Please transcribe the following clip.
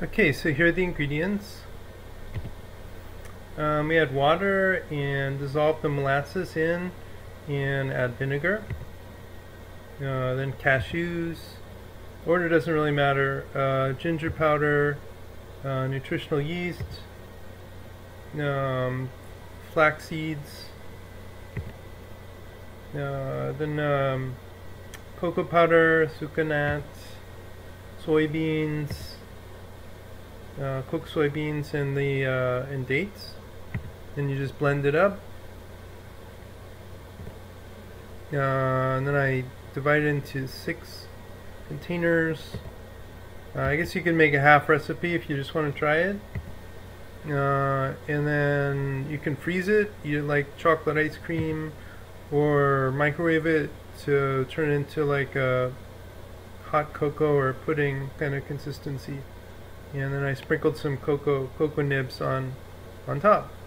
Okay, so here are the ingredients. We add water and dissolve the molasses in and add vinegar. Then cashews. Order doesn't really matter. Ginger powder, nutritional yeast, flax seeds, then cocoa powder, sucanat, soybeans, cooked soybeans and dates. Then you just blend it up, and then I divide it into 6 containers. I guess you can make a half recipe if you just want to try it, and then you can freeze it, you like chocolate ice cream, or microwave it to turn it into like a hot cocoa or pudding kind of consistency. And then I sprinkled some cocoa nibs on top.